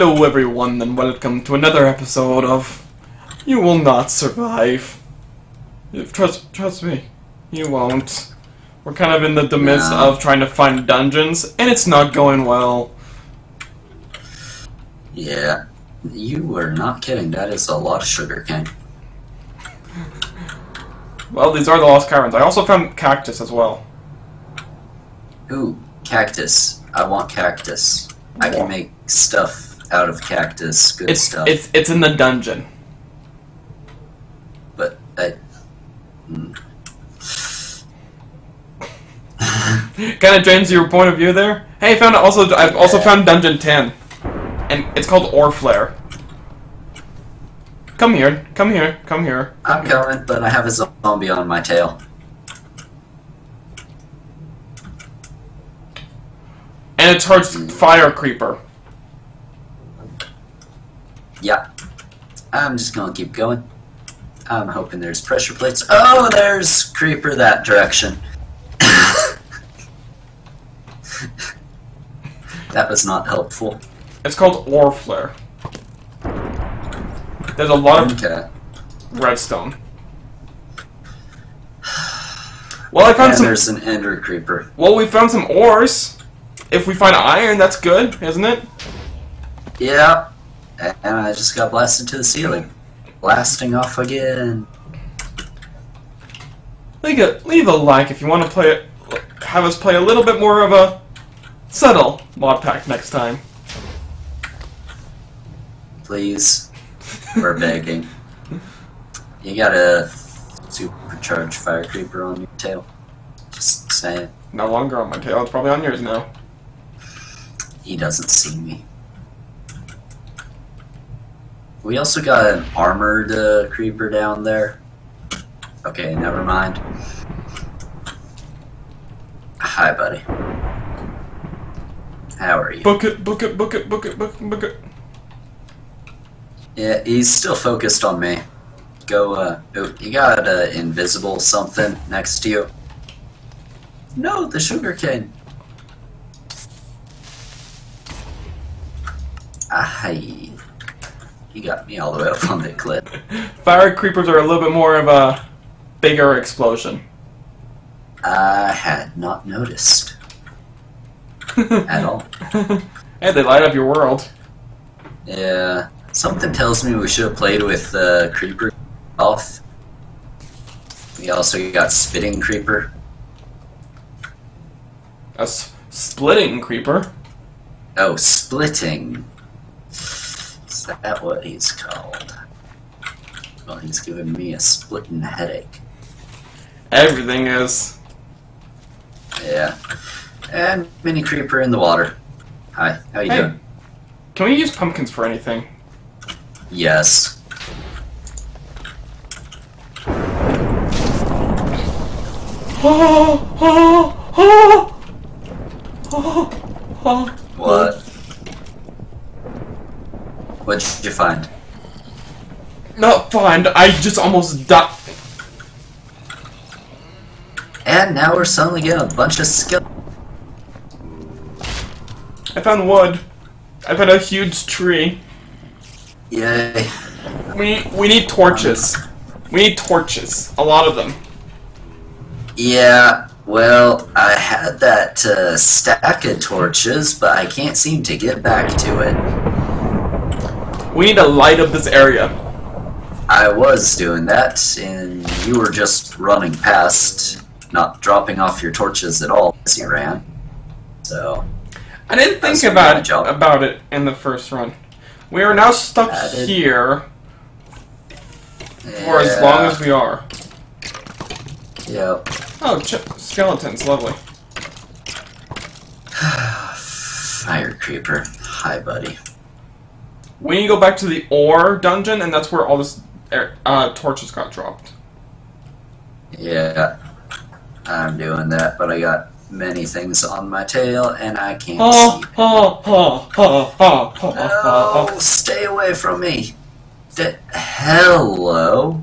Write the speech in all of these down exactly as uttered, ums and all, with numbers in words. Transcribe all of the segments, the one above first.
Hello everyone and welcome to another episode of You Will Not Survive. Trust trust me, you won't. We're kind of in the, the midst no. of trying to find dungeons, and it's not going well. Yeah, you were not kidding. That is a lot of sugar cane. Well, these are the Lost Caverns. I also found cactus as well. Ooh, cactus. I want cactus. I can make stuff out of cactus, good it's, stuff. It's, it's in the dungeon. But, I... Mm. Kind of changed your point of view there? Hey, I found also, I've also found Dungeon ten. And it's called Orflare. Come here, come here, come here. Come I'm here. coming, but I have a zombie on my tail. And a charged mm. fire creeper. Yeah, I'm just gonna keep going. I'm hoping there's pressure plates. Oh, there's creeper that direction. That was not helpful. It's called Orflare. There's a lot of okay. redstone. Well, I found and some. There's an ender creeper. Well, we found some ores. If we find iron, that's good, isn't it? Yeah. And I just got blasted to the ceiling. Blasting off again. Leave a, leave a like if you want to play it, have us play a little bit more of a subtle mod pack next time. Please. We're begging. You got a supercharged fire creeper on your tail. Just saying. No longer on my tail, it's probably on yours now. He doesn't see me. We also got an armored uh, creeper down there. Okay, never mind. Hi, buddy. How are you? Book it, book it, book it, book it, book it, book it. Yeah, he's still focused on me. Go, uh, oh, you got uh, invisible something next to you. No, the sugarcane. Aye. You got me all the way up on the cliff. Fire creepers are a little bit more of a bigger explosion. I had not noticed. At all. Hey, they light up your world. Yeah. Something tells me we should have played with uh, creeper off. We also got spitting creeper. A s splitting creeper? Oh, splitting. Is that what he's called? Well, he's giving me a splitting headache. Everything is. Yeah. And mini creeper in the water. Hi, how you hey. doing? Can we use pumpkins for anything? Yes. Oh, oh, oh, oh, oh. What? What did you find? Not find, I just almost died. And now we're suddenly getting a bunch of skill. I found wood. I found a huge tree. Yay. We, we need torches. We need torches. A lot of them. Yeah, well, I had that uh, stack of torches, but I can't seem to get back to it. We need to light up this area. I was doing that, and you were just running past, not dropping off your torches at all as you ran. So I didn't think about it, about it in the first run. We are now stuck here for as long as we are. Yep. Oh, skeletons, lovely. Fire creeper. Hi, buddy. We need to go back to the ore dungeon, and that's where all this uh, torches got dropped. Yeah, I'm doing that, but I got many things on my tail, and I can't oh, see. Oh, oh, oh, oh, oh, oh, oh, stay away from me. D Hello?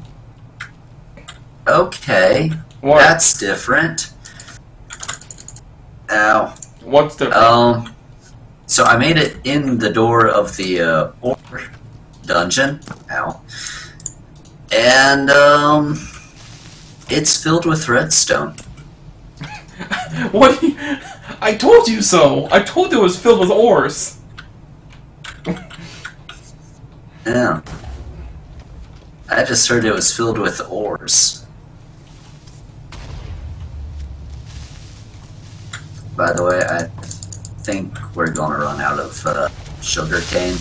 Okay, what? That's different. Ow. What's different? Um, So I made it in the door of the uh, orc dungeon. Ow. And um, it's filled with redstone. What? Do you... I told you so. I told you it was filled with ores. Yeah. I just heard it was filled with ores. By the way, I think we're gonna run out of uh, sugar cane.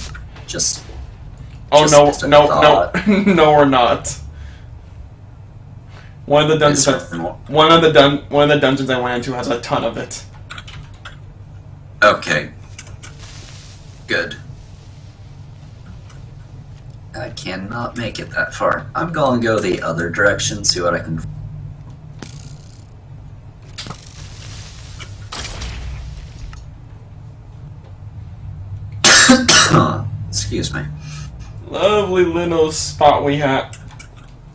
Just. Oh just no! No! No! No! We're not. One of the dungeons. I, one of the dun. One of the dungeons I went into has a ton of it. Okay. Good. I cannot make it that far. I'm going to go the other direction, see what I can... Excuse me. Lovely little spot we had.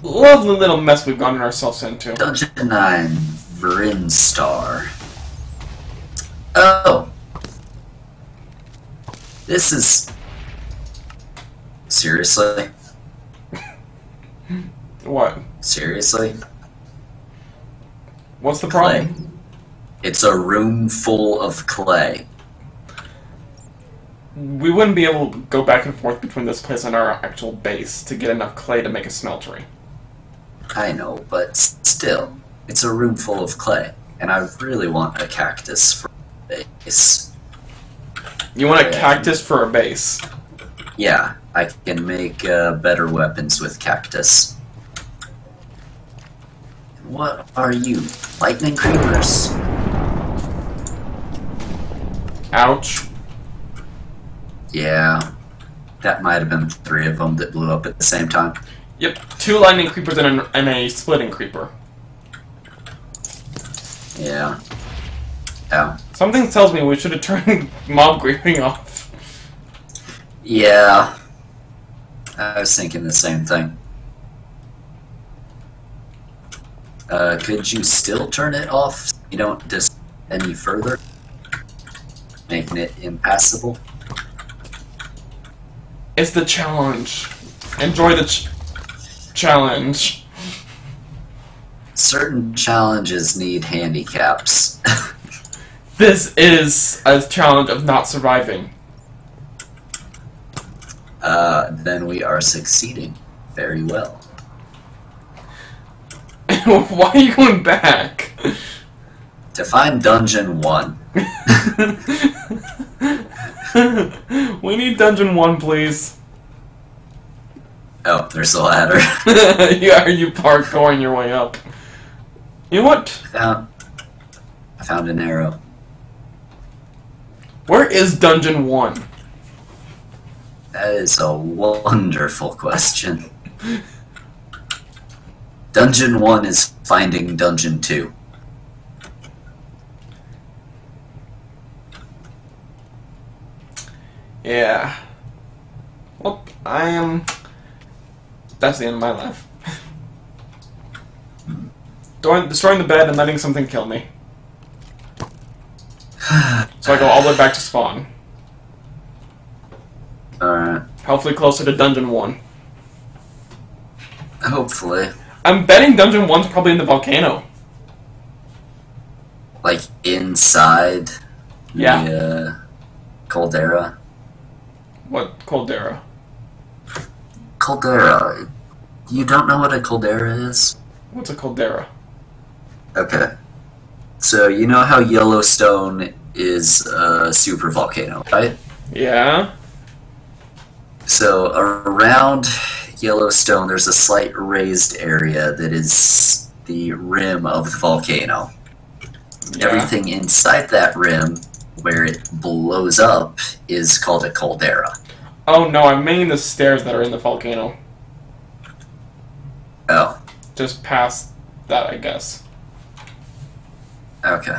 Lovely little mess we've gotten ourselves into. Dungeon nine, Vrynstar. Oh. This is... Seriously? What? Seriously? What's the problem? Clay. It's a room full of clay. We wouldn't be able to go back and forth between this place and our actual base to get enough clay to make a smeltery. I know, but still. It's a room full of clay, and I really want a cactus for a base. You want a cactus for a base? Yeah, I can make uh, better weapons with cactus. What are you? Lightning creepers. Ouch. Yeah. That might have been three of them that blew up at the same time. Yep, two lightning creepers and a, and a splitting creeper. Yeah. Oh. Something tells me we should have turned mob griefing off. Yeah, I was thinking the same thing. Uh, could you still turn it off so you don't dis any further? Making it impassable? It's the challenge. Enjoy the ch challenge. Certain challenges need handicaps. This is a challenge of not surviving. Uh, then we are succeeding very well. Why are you going back? To find dungeon one. We need dungeon one, please. Oh, there's a ladder. Yeah, are you parkouring your way up? You know what? I found, I found an arrow. Where is dungeon one? That is a wonderful question. Dungeon one is finding Dungeon two. Yeah. Well, I am... That's the end of my life. Destroying the bed and letting something kill me. So I go all the way back to spawn. Alright. Hopefully closer to Dungeon one. Hopefully. I'm betting Dungeon one's probably in the volcano. Like, inside yeah. the uh, caldera? What caldera? Caldera. You don't know what a caldera is? What's a caldera? Okay. So, you know how Yellowstone is a super volcano, right? Yeah. So, around Yellowstone, there's a slight raised area that is the rim of the volcano. Yeah. Everything inside that rim, where it blows up, is called a caldera. Oh no, I mean the stairs that are in the volcano. Oh. Just past that, I guess. Okay.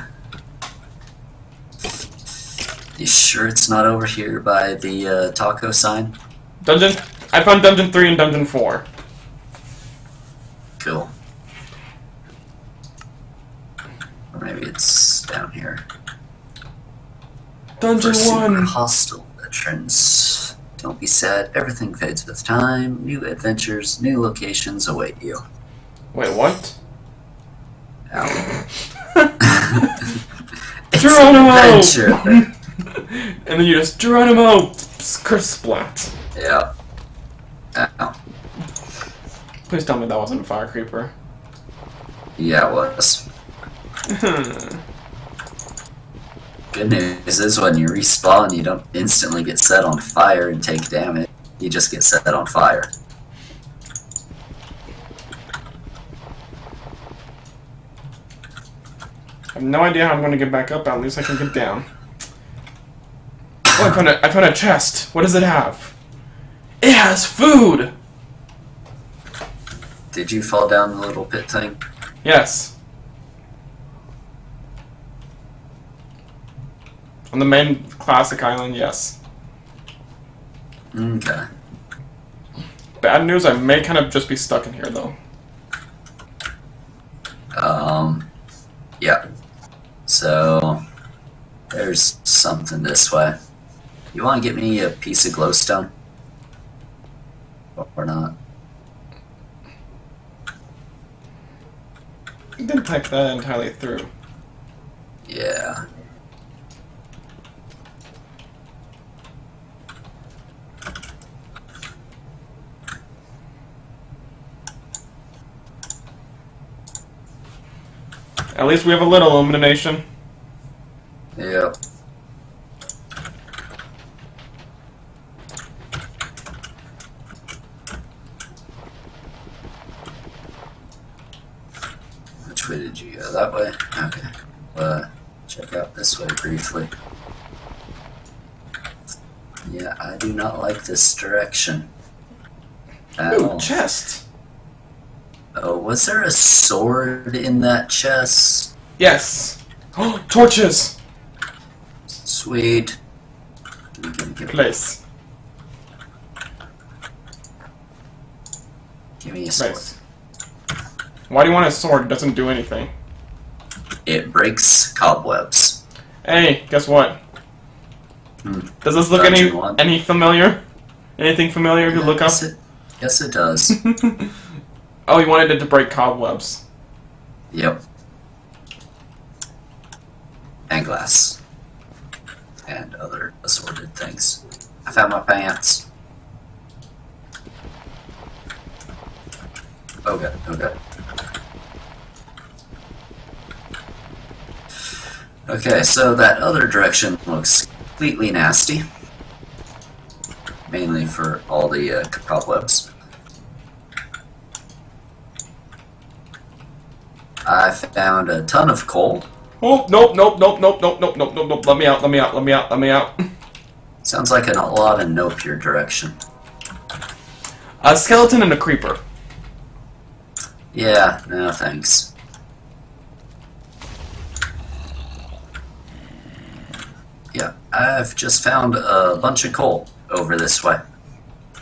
You sure it's not over here by the uh, taco sign? Dungeon... I found Dungeon three and Dungeon four. Cool. Or maybe it's down here. Dungeon one! Hostile veterans. Don't be sad, everything fades with time. New adventures, new locations await you. Wait, what? Ow. It's Geronimo! An and then you just, Geronimo! Curse splat. Yeah. Ow. Please tell me that wasn't a fire creeper. Yeah, it was. Good news is when you respawn, you don't instantly get set on fire and take damage. You just get set on fire. I have no idea how I'm going to get back up, but at least I can get down. Oh, I found a, I found a chest. What does it have? It has food! Did you fall down the little pit thing? Yes. On the main classic island, yes. Okay. Bad news, I may kind of just be stuck in here, though. Um, yeah. So, there's something this way. You want to get me a piece of glowstone? Or not? You didn't type that entirely through. Yeah. At least we have a little illumination. Yep. Where did you go? That way? Okay. Uh, check out this way briefly. Yeah, I do not like this direction. Ooh, chest! Oh, was there a sword in that chest? Yes! Oh, torches! Sweet. Place. Give me a sword. Place. Why do you want a sword? It doesn't do anything. It breaks cobwebs. Hey, guess what? Hmm. Does this look any any familiar? Anything familiar you look up? It, yes, it does. Oh, you wanted it to break cobwebs. Yep. And glass. And other assorted things. I found my pants. Okay, okay. Okay, so that other direction looks completely nasty. Mainly for all the uh, cobwebs. I found a ton of coal. Oh, nope, nope, nope, nope, nope, nope, nope, nope, nope. Let me out, let me out, let me out, let me out. Sounds like an, a lot of nope your direction. A skeleton and a creeper. Yeah, no thanks. Yeah, I've just found a bunch of coal over this way.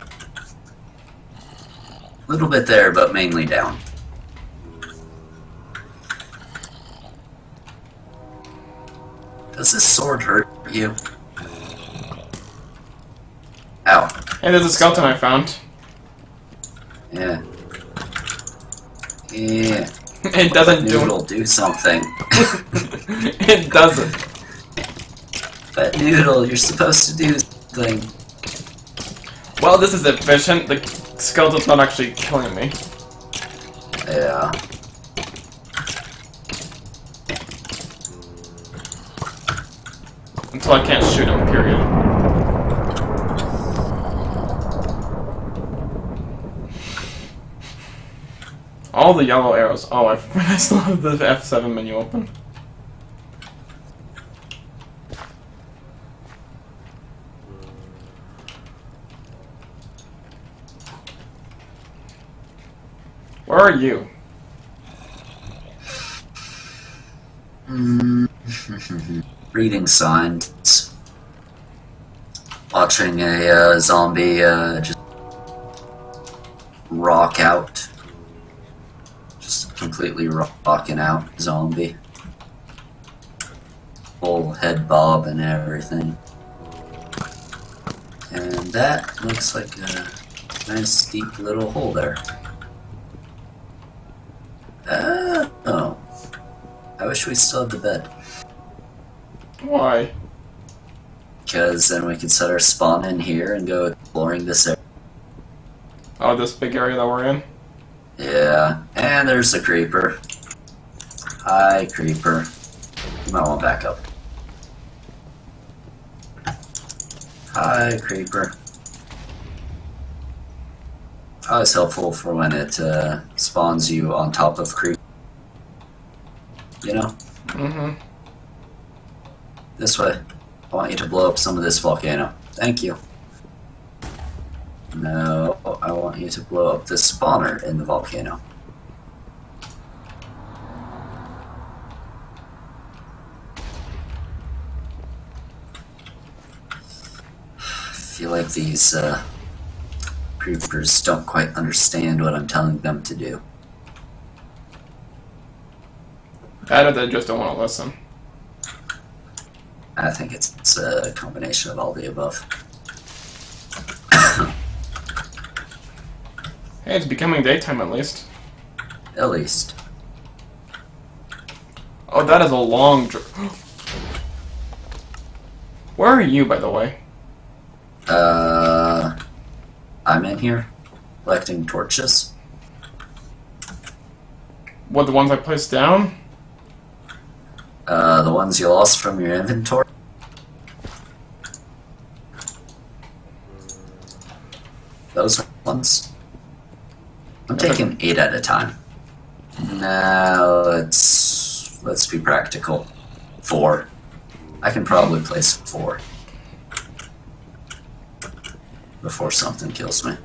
A little bit there, but mainly down. Does this sword hurt you? Ow. Hey, there's a skeleton I found. Yeah. Yeah. It doesn't do it. It'll do something. It doesn't. But noodle, you're supposed to do this thing. Well, this is efficient. The skeleton's not actually killing me. Yeah. Until I can't shoot him, period. All the yellow arrows. Oh, I, I still have the F seven menu open. Where are you? Reading signs. Watching a uh, zombie uh, just rock out. Just completely rocking out zombie. full head bob and everything. And that looks like a nice steep little hole there. Uh, oh. I wish we still had the bed. Why? Because then we could set our spawn in here and go exploring this area. Oh, this big area that we're in? Yeah. And there's a creeper. Hi, creeper. You might want to back up. Hi, creeper. Always helpful for when it uh, spawns you on top of creep. You know? Mm-hmm. This way. I want you to blow up some of this volcano. Thank you. No, I want you to blow up this spawner in the volcano. I feel like these uh, creepers don't quite understand what I'm telling them to do. I don't, they just don't want to listen. I think it's, it's a combination of all the above. Hey, it's becoming daytime at least. At least. Oh, that is a long dr- Where are you, by the way? Uh, I'm in here, collecting torches. What, the ones I placed down? Uh, the ones you lost from your inventory? Those ones? I'm taking eight at a time. Now, let's, let's be practical. Four. I can probably place four. Before something kills me.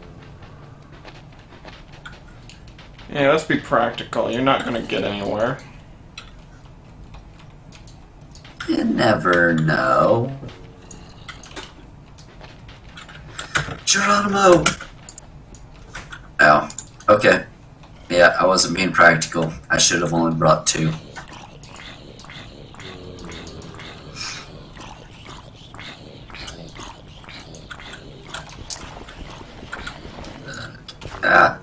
Yeah, let's be practical. You're not gonna get anywhere. You never know. Geronimo! Oh, okay. Yeah, I wasn't being practical. I should have only brought two. Ah,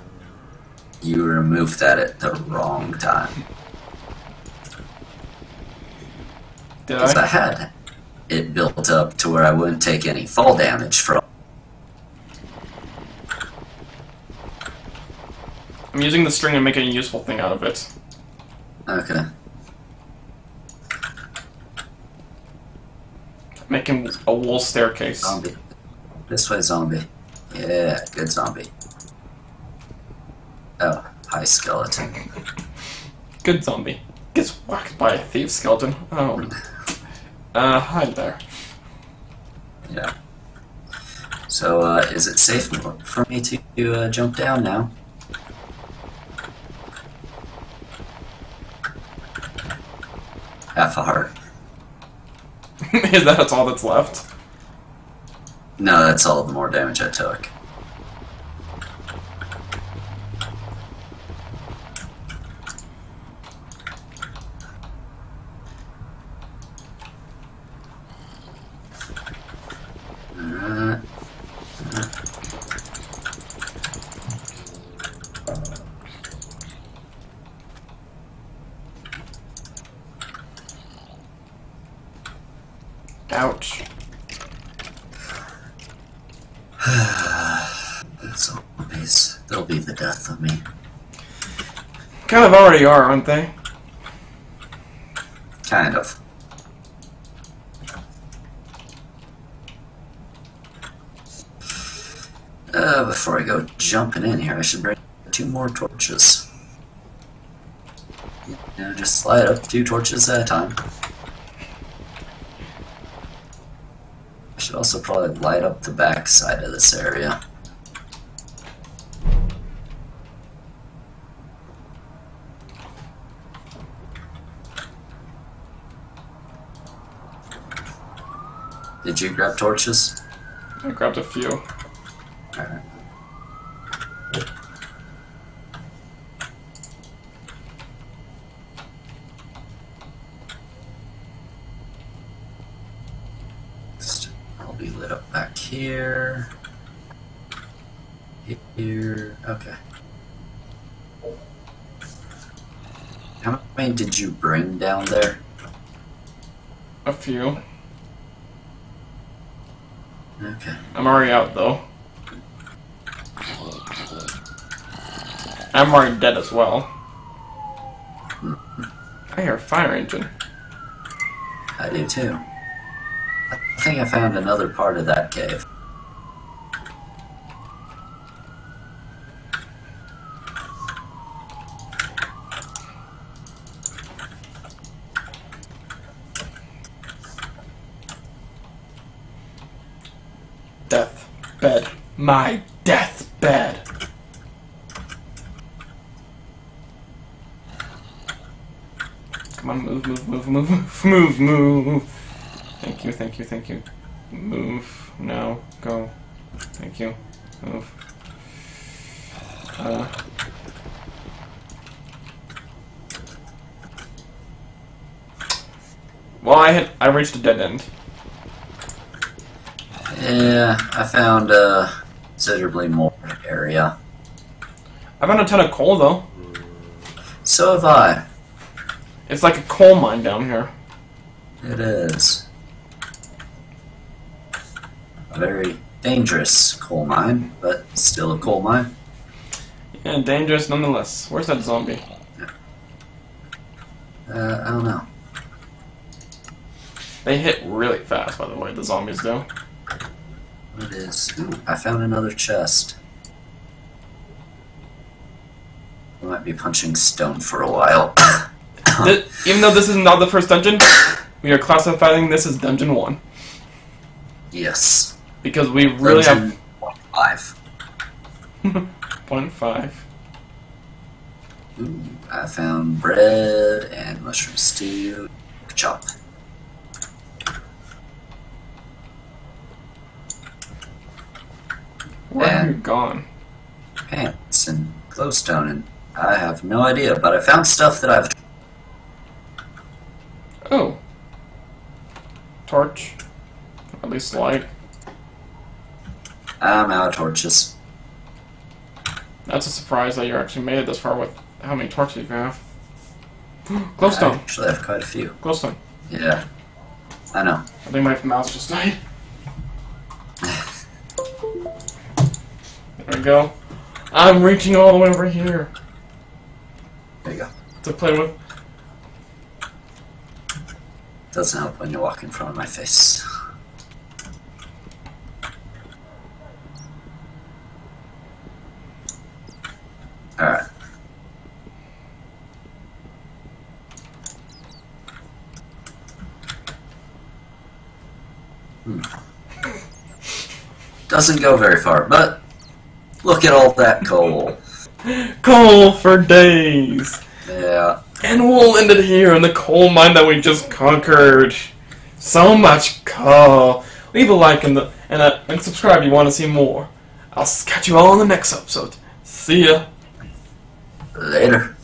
you removed that at the wrong time. Did I? Because I had it built up to where I wouldn't take any fall damage from. I'm using the string to make a useful thing out of it. Okay. Making a wool staircase. Zombie. This way, zombie. Yeah, good zombie. Oh, hi, skeleton. Good zombie. Gets whacked by a thief skeleton. Oh. Uh, hi there. Yeah. So, uh, is it safe for me to uh, jump down now? Half a heart. Is that all that's left? No, that's all the more damage I took. Ouch. Zombies. They'll be the death of me. Kind of already are, aren't they? Kind of. Uh, before I go jumping in here, I should bring two more torches. You know, just slide up two torches at a time. Should also probably light up the back side of this area. Did you grab torches? I grabbed a few. Alright. here. Okay. How many did you bring down there? A few. Okay. I'm already out though. I'm already dead as well. I hear a fire engine. I do too. I think I found another part of that cave. Deathbed. My deathbed. Come on, move, move, move, move, move, move, move. Thank you, thank you, thank you. Move. Now. Go. Thank you. Move. Uh. Well, I hit, I reached a dead end. Yeah, I found uh, considerably more area. I found a ton of coal, though. So have I. It's like a coal mine down here. It is. A very dangerous coal mine, but still a coal mine. Yeah, dangerous nonetheless. Where's that zombie? Uh, I don't know. They hit really fast, by the way, the zombies do. It is. Ooh, I found another chest. I might be punching stone for a while. This, even though this is not the first dungeon, we are classifying this as Dungeon one. Yes. Because we really dungeon have... one point five. one point five. Ooh, I found bread and mushroom stew. Chop. Where have you gone? Pants and glowstone, and I have no idea, but I found stuff that I've... Oh. Torch. At least light. I'm out of torches. That's a surprise that you actually made it this far with how many torches you have. Glowstone! I actually have quite a few. Glowstone. Yeah. I know. I think my mouse just died. There we go. I'm reaching all the way over here. There you go. To play with. Doesn't help when you walk in front of my face. Alright. Hmm. Doesn't go very far, but... Look at all that coal. Coal for days. Yeah. And we'll end it here in the coal mine that we just conquered. So much coal. Leave a like and the, and, a, and subscribe if you want to see more. I'll catch you all in the next episode. See ya. Later.